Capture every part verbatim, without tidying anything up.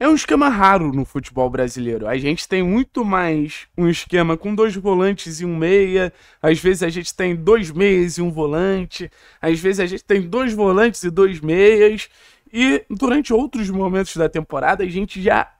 É um esquema raro no futebol brasileiro. A gente tem muito mais um esquema com dois volantes e um meia. Às vezes a gente tem dois meias e um volante. Às vezes a gente tem dois volantes e dois meias. E durante outros momentos da temporada a gente já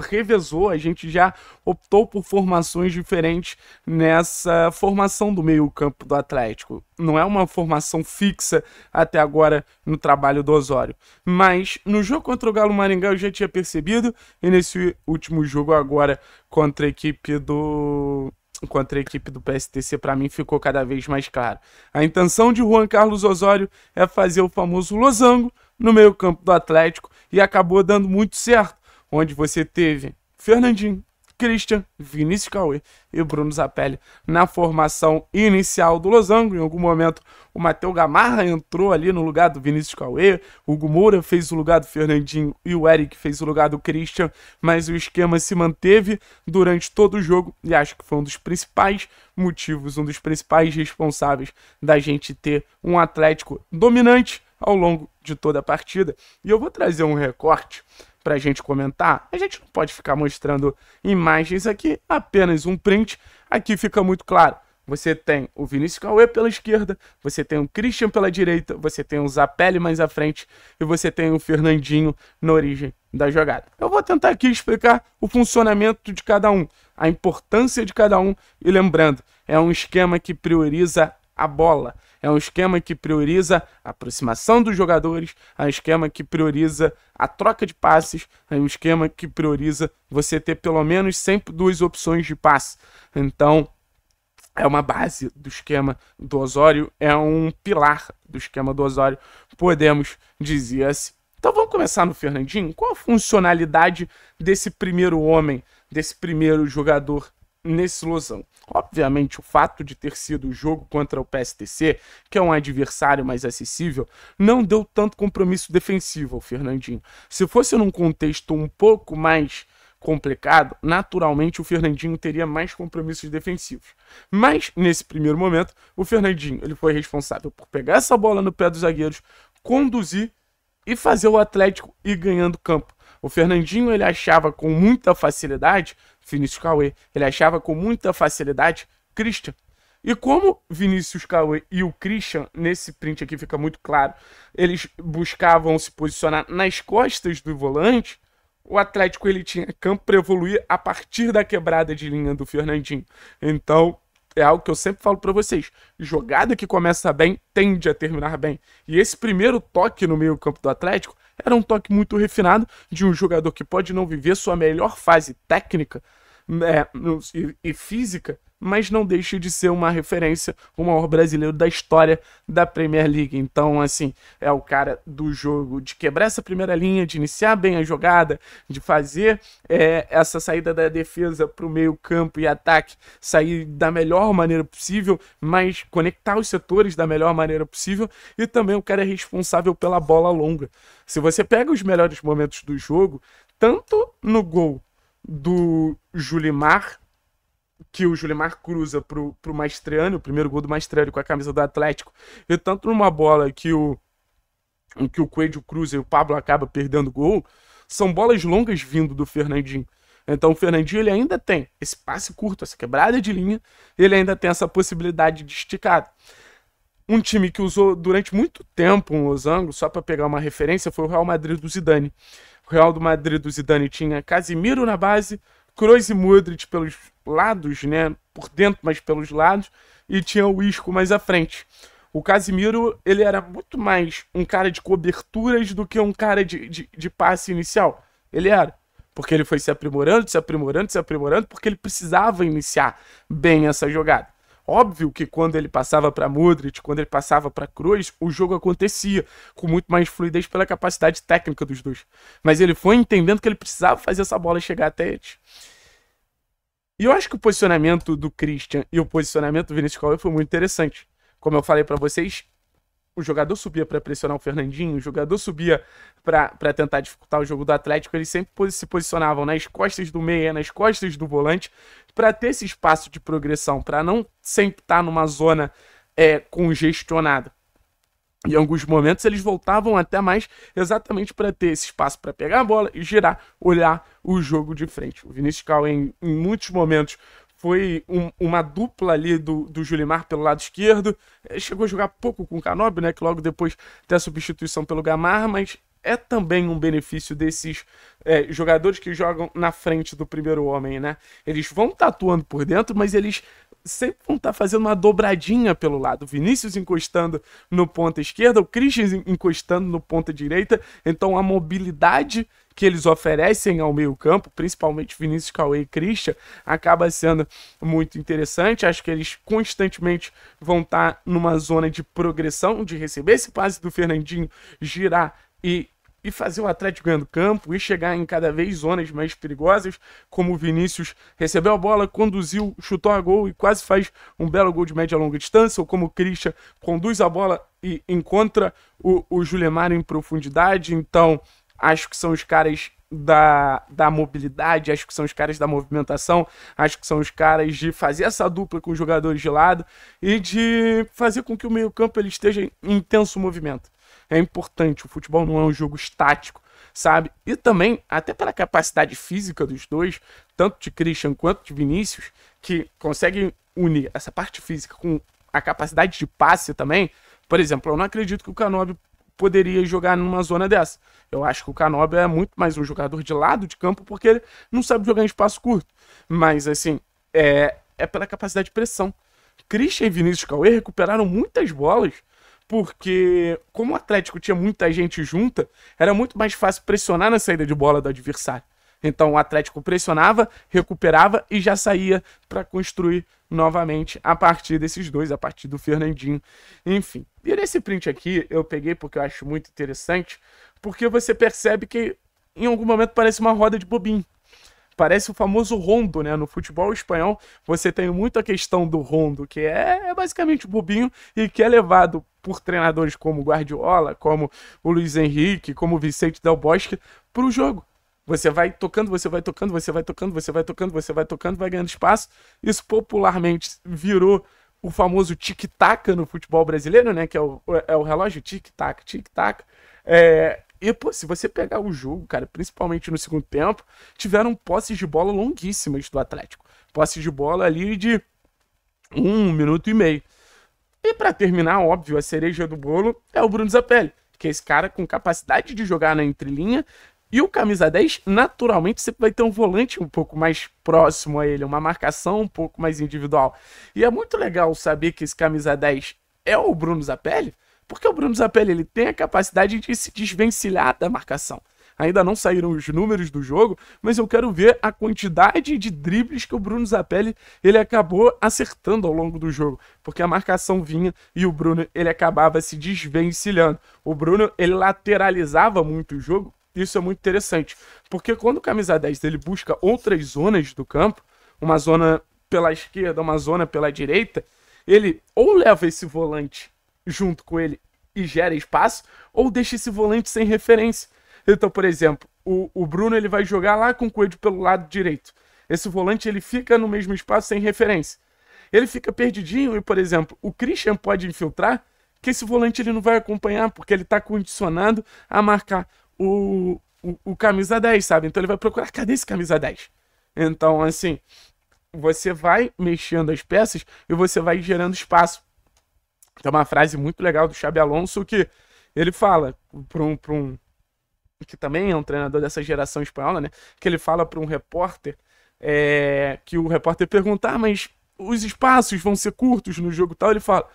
revezou, a gente já optou por formações diferentes nessa formação do meio-campo do Atlético. Não é uma formação fixa até agora no trabalho do Osório. Mas no jogo contra o Galo Maringá eu já tinha percebido, e nesse último jogo agora contra a equipe do... contra a equipe do P S T C, para mim, ficou cada vez mais claro. A intenção de Juan Carlos Osório é fazer o famoso losango no meio-campo do Atlético, e acabou dando muito certo, onde você teve Fernandinho, Christian, Vinícius Kauê e Bruno Zapelli na formação inicial do losango. Em algum momento o Matheus Gamarra entrou ali no lugar do Vinícius Kauê, o Hugo Moura fez o lugar do Fernandinho e o Eric fez o lugar do Christian, mas o esquema se manteve durante todo o jogo, e acho que foi um dos principais motivos, um dos principais responsáveis da gente ter um Atlético dominante ao longo de toda a partida. E eu vou trazer um recorte pra gente comentar. A gente não pode ficar mostrando imagens aqui, apenas um print. Aqui fica muito claro. Você tem o Vinícius Kauê pela esquerda, você tem o Christian pela direita, você tem o Zapelli mais à frente e você tem o Fernandinho na origem da jogada. Eu vou tentar aqui explicar o funcionamento de cada um, a importância de cada um, e lembrando, é um esquema que prioriza a bola. É um esquema que prioriza a aproximação dos jogadores, é um esquema que prioriza a troca de passes, é um esquema que prioriza você ter pelo menos sempre duas opções de passe. Então, é uma base do esquema do Osório, é um pilar do esquema do Osório, podemos dizer assim. Então vamos começar no Fernandinho. Qual a funcionalidade desse primeiro homem, desse primeiro jogador nesse losango? Obviamente, o fato de ter sido o jogo contra o P S T C, que é um adversário mais acessível, não deu tanto compromisso defensivo ao Fernandinho. Se fosse num contexto um pouco mais complicado, naturalmente o Fernandinho teria mais compromissos defensivos. Mas, nesse primeiro momento, o Fernandinho ele foi responsável por pegar essa bola no pé dos zagueiros, conduzir e fazer o Atlético ir ganhando campo. O Fernandinho ele achava com muita facilidade Vinícius Kauê, ele achava com muita facilidade Christian. E como Vinícius Kauê e o Christian, nesse print aqui fica muito claro, eles buscavam se posicionar nas costas do volante, o Atlético ele tinha campo para evoluir a partir da quebrada de linha do Fernandinho. Então, é algo que eu sempre falo para vocês, jogada que começa bem, tende a terminar bem. E esse primeiro toque no meio-campo do Atlético era um toque muito refinado de um jogador que pode não viver sua melhor fase técnica, né, e física, mas não deixa de ser uma referência, o maior brasileiro da história da Premier League. Então, assim, é o cara do jogo de quebrar essa primeira linha, de iniciar bem a jogada, de fazer é, essa saída da defesa para o meio campo e ataque sair da melhor maneira possível, mas conectar os setores da melhor maneira possível, e também o cara é responsável pela bola longa. Se você pega os melhores momentos do jogo, tanto no gol do Julimar, que o Julimar cruza pro, pro Maestriano, o primeiro gol do Maestriano com a camisa do Atlético, e tanto numa bola que o, que o Coelho cruza e o Pablo acaba perdendo o gol, são bolas longas vindo do Fernandinho. Então o Fernandinho ele ainda tem esse passe curto, essa quebrada de linha, ele ainda tem essa possibilidade de esticado. Um time que usou durante muito tempo um losango, só para pegar uma referência, foi o Real Madrid do Zidane. O Real do Madrid do Zidane tinha Casemiro na base, Kroos e Modric pelos lados, né, por dentro, mas pelos lados, e tinha o Isco mais à frente. O Casemiro, ele era muito mais um cara de coberturas do que um cara de, de, de passe inicial. Ele era, porque ele foi se aprimorando, se aprimorando, se aprimorando, porque ele precisava iniciar bem essa jogada. Óbvio que quando ele passava para Modric, quando ele passava para Kroos, o jogo acontecia com muito mais fluidez pela capacidade técnica dos dois. Mas ele foi entendendo que ele precisava fazer essa bola chegar até eles. E eu acho que o posicionamento do Christian e o posicionamento do Vinícius Kauê foi muito interessante. Como eu falei para vocês, o jogador subia para pressionar o Fernandinho, o jogador subia para tentar dificultar o jogo do Atlético, eles sempre se posicionavam nas costas do meia, nas costas do volante, para ter esse espaço de progressão, para não sempre estar numa zona é, congestionada. Em alguns momentos eles voltavam até mais exatamente para ter esse espaço para pegar a bola e girar, olhar o jogo de frente. O Vinícius Kauê em, em muitos momentos foi um, uma dupla ali do, do Julimar pelo lado esquerdo. Chegou a jogar pouco com o Canobbio, né, que logo depois tem a substituição pelo Gamarra, mas é também um benefício desses é, jogadores que jogam na frente do primeiro homem, né? Eles vão estar atuando por dentro, mas eles sempre vão estar fazendo uma dobradinha pelo lado. O Vinícius encostando no ponta esquerda, o Christian encostando no ponta direita. Então a mobilidade que eles oferecem ao meio campo, principalmente Vinícius Kauê e Christian, acaba sendo muito interessante. Acho que eles constantemente vão estar numa zona de progressão, de receber esse passe do Fernandinho, girar e... e fazer o Atlético ganhando campo e chegar em cada vez zonas mais perigosas, como o Vinícius recebeu a bola, conduziu, chutou a gol e quase faz um belo gol de média a longa distância, ou como o Christian conduz a bola e encontra o, o Julimar em profundidade. Então acho que são os caras da, da mobilidade, acho que são os caras da movimentação, acho que são os caras de fazer essa dupla com os jogadores de lado e de fazer com que o meio campo ele esteja em intenso movimento. É importante, o futebol não é um jogo estático, sabe? E também, até pela capacidade física dos dois, tanto de Christian quanto de Vinícius, que conseguem unir essa parte física com a capacidade de passe também. Por exemplo, eu não acredito que o Canobbio poderia jogar numa zona dessa. Eu acho que o Canobbio é muito mais um jogador de lado de campo, porque ele não sabe jogar em espaço curto. Mas, assim, é, é pela capacidade de pressão. Christian e Vinícius Kauê recuperaram muitas bolas, porque como o Atlético tinha muita gente junta, era muito mais fácil pressionar na saída de bola do adversário. Então o Atlético pressionava, recuperava e já saía para construir novamente a partir desses dois, a partir do Fernandinho. Enfim, e nesse print aqui eu peguei porque eu acho muito interessante, porque você percebe que em algum momento parece uma roda de bobinho. Parece o famoso rondo, né? No futebol espanhol você tem muito a questão do rondo, que é, é basicamente bobinho e que é levado por treinadores como Guardiola, como o Luiz Henrique, como o Vicente Del Bosque, para o jogo. Você vai tocando, você vai tocando, você vai tocando, você vai tocando, você vai tocando, vai ganhando espaço. Isso popularmente virou o famoso tic-tac no futebol brasileiro, né? Que é o, é o relógio tic-tac, tic-tac. É... E, pô, se você pegar o jogo, cara, principalmente no segundo tempo, tiveram posses de bola longuíssimas do Atlético. Posses de bola ali de um minuto e meio. E pra terminar, óbvio, a cereja do bolo é o Bruno Zapelli, que é esse cara com capacidade de jogar na entrelinha. E o camisa dez, naturalmente, sempre vai ter um volante um pouco mais próximo a ele, uma marcação um pouco mais individual. E é muito legal saber que esse camisa dez é o Bruno Zapelli, porque o Bruno Zapelli ele tem a capacidade de se desvencilhar da marcação. Ainda não saíram os números do jogo, mas eu quero ver a quantidade de dribles que o Bruno Zapelli ele acabou acertando ao longo do jogo, porque a marcação vinha e o Bruno ele acabava se desvencilhando. O Bruno ele lateralizava muito o jogo. Isso é muito interessante, porque quando o camisa dez ele busca outras zonas do campo, uma zona pela esquerda, uma zona pela direita, ele ou leva esse volante junto com ele e gera espaço, ou deixa esse volante sem referência. Então, por exemplo, o, o Bruno ele vai jogar lá com o Coelho pelo lado direito. Esse volante ele fica no mesmo espaço sem referência. Ele fica perdidinho e, por exemplo, o Christian pode infiltrar, que esse volante ele não vai acompanhar, porque ele está condicionado a marcar o, o, o camisa dez, sabe? Então ele vai procurar, cadê esse camisa dez? Então, assim, você vai mexendo as peças e você vai gerando espaço. Tem uma frase muito legal do Xabi Alonso que ele fala para um, para um que também é um treinador dessa geração espanhola, né? Que ele fala para um repórter é, que o repórter pergunta, ah, mas os espaços vão ser curtos no jogo tal? Ele fala,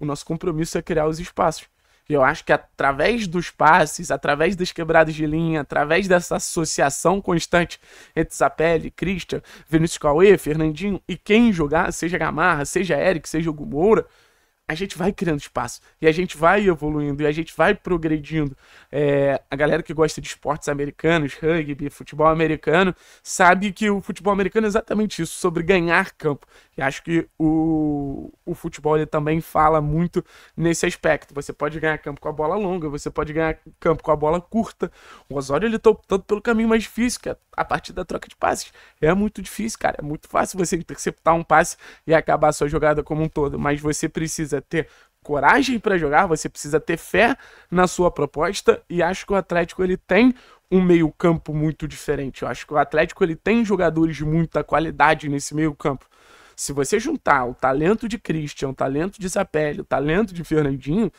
o nosso compromisso é criar os espaços. E eu acho que através dos passes, através das quebradas de linha, através dessa associação constante entre Zapelli, Christian, Vinícius Kauê, Fernandinho e quem jogar, seja Gamarra, seja Eric, seja Hugo Moura, a gente vai criando espaço, e a gente vai evoluindo, e a gente vai progredindo. É, a galera que gosta de esportes americanos, rugby, futebol americano, sabe que o futebol americano é exatamente isso, sobre ganhar campo. E acho que o, o futebol ele também fala muito nesse aspecto. Você pode ganhar campo com a bola longa, você pode ganhar campo com a bola curta. O Osório ele tá optando pelo caminho mais difícil, que é a partir da troca de passes. É muito difícil, cara. É muito fácil você interceptar um passe e acabar a sua jogada como um todo, mas você precisa ter coragem para jogar, você precisa ter fé na sua proposta, e acho que o Atlético ele tem um meio campo muito diferente. Eu acho que o Atlético ele tem jogadores de muita qualidade nesse meio campo. Se você juntar o talento de Christian, o talento de Zapelli, o talento de Fernandinho,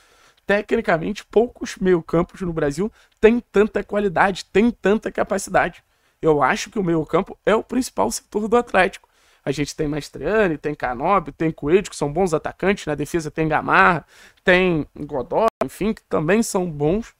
tecnicamente poucos meio campos no Brasil têm tanta qualidade, têm tanta capacidade. Eu acho que o meio campo é o principal setor do Atlético. A gente tem Maestriano, tem Canobbio, tem Coelho, que são bons atacantes. Na defesa tem Gamarra, tem Godó, enfim, que também são bons.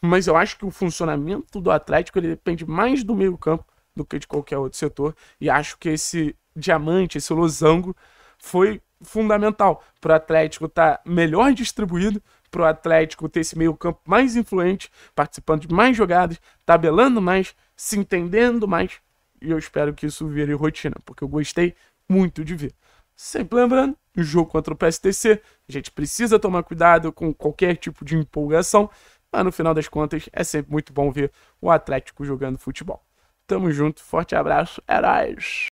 Mas eu acho que o funcionamento do Atlético ele depende mais do meio campo do que de qualquer outro setor. E acho que esse diamante, esse losango, foi fundamental para o Atlético estar tá melhor distribuído, para o Atlético ter esse meio campo mais influente, participando de mais jogadas, tabelando mais, se entendendo mais. E eu espero que isso vire rotina, porque eu gostei muito de ver. Sempre lembrando, o jogo contra o P S T C, a gente precisa tomar cuidado com qualquer tipo de empolgação, mas no final das contas é sempre muito bom ver o Atlético jogando futebol. Tamo junto, forte abraço, heróis!